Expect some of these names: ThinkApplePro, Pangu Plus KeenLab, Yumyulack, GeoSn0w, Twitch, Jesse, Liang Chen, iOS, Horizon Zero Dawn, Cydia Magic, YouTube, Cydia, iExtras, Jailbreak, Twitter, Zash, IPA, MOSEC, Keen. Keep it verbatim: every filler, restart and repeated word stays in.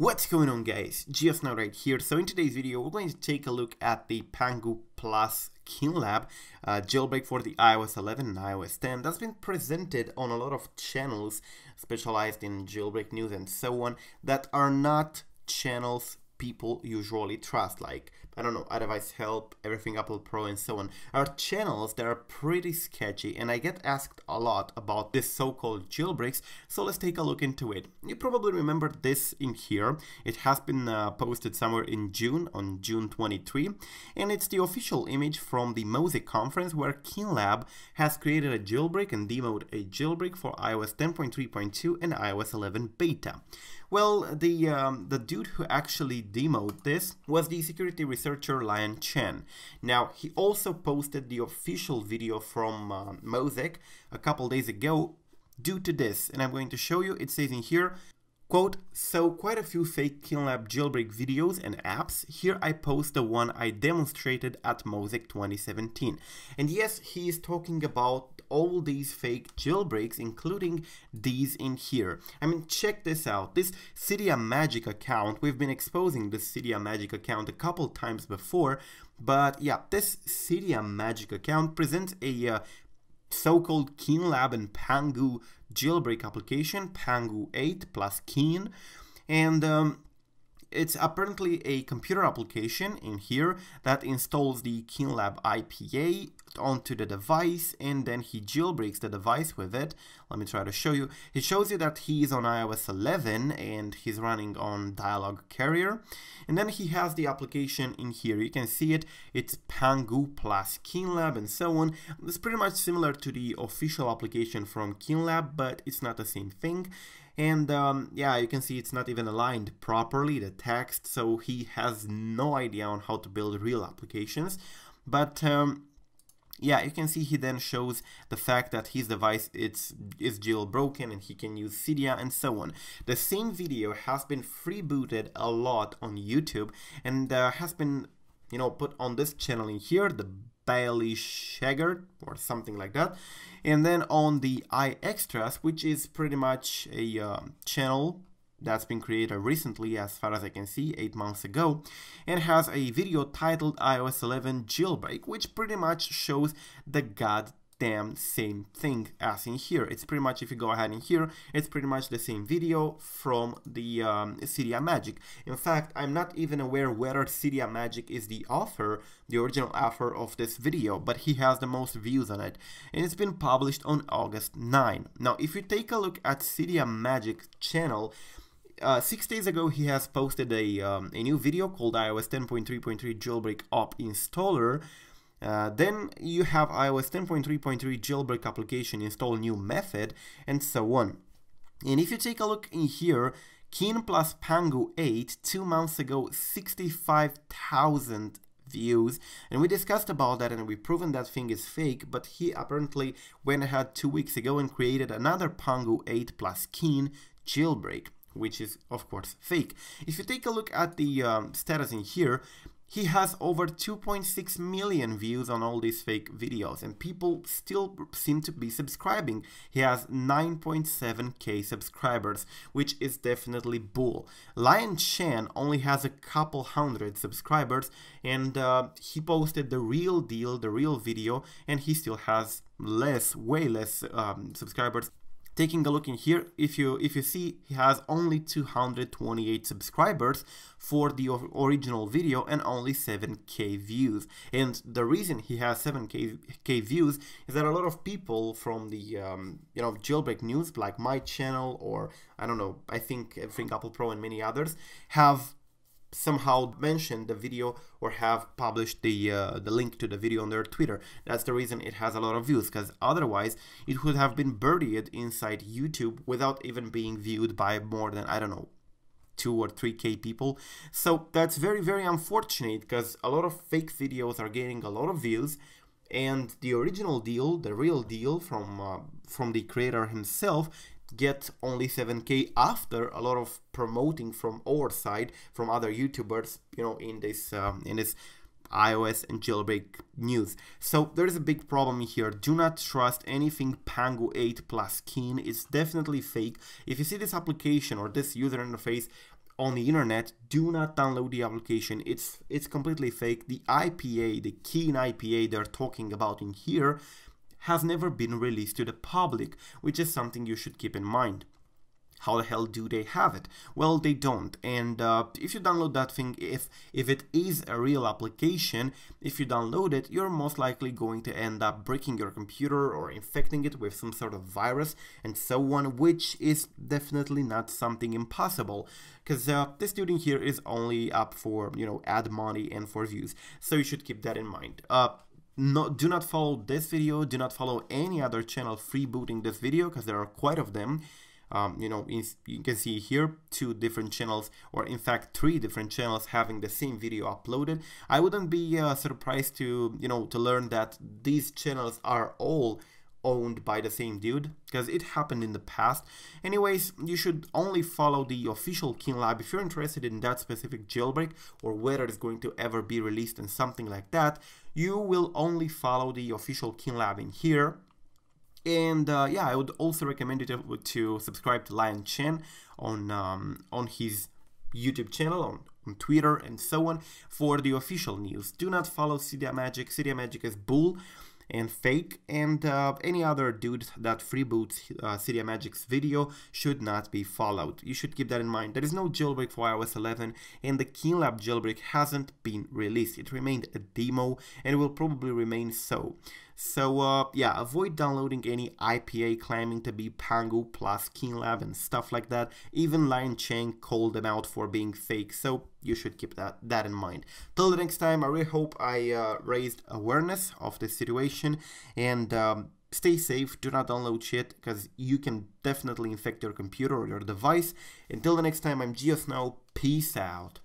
What's going on, guys? GeoSn0w right here. So in today's video, we're going to take a look at the Pangu Plus KeenLab uh, jailbreak for the i O S eleven and i O S ten that's been presented on a lot of channels specialized in jailbreak news and so on that are not channels people usually trust, like, I don't know, iDevice Help, Everything Apple Pro, and so on, are channels that are pretty sketchy, and I get asked a lot about this so-called jailbreaks, so let's take a look into it. You probably remember this in here. It has been uh, posted somewhere in June, on June twenty-third, and it's the official image from the MOSEC conference where KeenLab has created a jailbreak and demoed a jailbreak for i O S ten point three point two and i O S eleven beta. Well, the, um, the dude who actually demoed this was the security researcher Liang Chen. Now, he also posted the official video from uh, MOSEC a couple days ago due to this, and I'm going to show you. It says in here, quote, "So quite a few fake KeenLab jailbreak videos and apps. Here I post the one I demonstrated at MOSEC twenty seventeen. And yes, he is talking about all these fake jailbreaks, including these in here. I mean, check this out. This Cydia Magic account, we've been exposing this Cydia Magic account a couple times before, but yeah, this Cydia Magic account presents a uh, so-called KeenLab and Pangu jailbreak application, Pangu eight plus Keen, and um, it's apparently a computer application in here that installs the KeenLab I P A onto the device, and then he jailbreaks the device with it. Let me try to show you. It shows you that he is on i O S eleven and he's running on Dialog Carrier, and then he has the application in here. You can see it. It's Pangu plus KeenLab and so on. It's pretty much similar to the official application from KeenLab, but it's not the same thing. And um, yeah, you can see it's not even aligned properly, the text, so he has no idea on how to build real applications. But um, yeah, you can see he then shows the fact that his device it's, is jailbroken and he can use Cydia and so on. The same video has been freebooted a lot on YouTube and uh, has been, you know, put on this channel in here, the Bailey Shagard or something like that, and then on the iExtras, which is pretty much a uh, channel that's been created recently, as far as I can see, eight months ago, and has a video titled i O S eleven jailbreak, which pretty much shows the goddamn same thing as in here. It's pretty much, if you go ahead in here, it's pretty much the same video from the um, Cydia Magic. In fact, I'm not even aware whether Cydia Magic is the author, the original author of this video, but he has the most views on it, and it's been published on August ninth. Now, if you take a look at Cydia Magic channel, Uh, six days ago, he has posted a, um, a new video called i O S ten point three point three jailbreak op installer. Uh, then you have i O S ten point three point three jailbreak application install new method and so on. And if you take a look in here, Keen plus Pangu eight, two months ago, sixty-five thousand views, and we discussed about that and we've proven that thing is fake, but he apparently went ahead two weeks ago and created another Pangu eight plus Keen jailbreak, which is, of course, fake. If you take a look at the um, status in here, he has over two point six million views on all these fake videos, and people still seem to be subscribing. He has nine point seven K subscribers, which is definitely bull. Lion Chen only has a couple hundred subscribers, and uh, he posted the real deal, the real video, and he still has less, way less um, subscribers. Taking a look in here, if you if you see, he has only two hundred twenty-eight subscribers for the original video and only seven K views. And the reason he has seven K views is that a lot of people from the um, you know, jailbreak news, like my channel or I don't know, I think ThinkApplePro and many others, have somehow mentioned the video or have published the uh, the link to the video on their Twitter. That's the reason it has a lot of views, because otherwise it would have been buried inside YouTube without even being viewed by more than, I don't know, two or three K people. So that's very, very unfortunate, because a lot of fake videos are getting a lot of views, and the original deal, the real deal from uh, from the creator himself, get only seven K after a lot of promoting from our side, from other YouTubers, you know, in this um, in this iOS and jailbreak news. So there is a big problem here. Do not trust anything Pangu eight plus Keen. It's definitely fake. If you see this application or this user interface on the internet, do not download the application. It's it's completely fake. The I P A, the Keen I P A they're talking about in here, has never been released to the public, which is something you should keep in mind. How the hell do they have it? Well, they don't. And uh, if you download that thing, if if it is a real application, if you download it, you're most likely going to end up breaking your computer or infecting it with some sort of virus and so on, which is definitely not something impossible, because uh, this student here is only up for, you know, ad money and for views. So you should keep that in mind. Uh, No, do not follow this video, do not follow any other channel freebooting this video, because there are quite of them. Um, you know, in, you can see here two different channels, or in fact three different channels having the same video uploaded. I wouldn't be uh, surprised to, you know, to learn that these channels are all owned by the same dude, because it happened in the past. Anyways, you should only follow the official KeenLab if you're interested in that specific jailbreak or whether it's going to ever be released and something like that. You will only follow the official KeenLab in here. And uh, yeah, I would also recommend you to, to subscribe to Liang Chen on um, on his YouTube channel, on, on Twitter and so on, for the official news. Do not follow Cydia Magic. Cydia Magic is bull and fake, and uh, any other dude that freeboots uh, Cydia Magic's video should not be followed. You should keep that in mind. There is no jailbreak for i O S eleven, and the KeenLab jailbreak hasn't been released. It remained a demo and will probably remain so. So uh, yeah, avoid downloading any I P A claiming to be Pangu Plus KeenLab and stuff like that. Even Liang Chen called them out for being fake, so you should keep that, that in mind. Till the next time, I really hope I uh, raised awareness of this situation, and um, stay safe, do not download shit, because you can definitely infect your computer or your device. Until the next time, I'm GeoSn0w, peace out.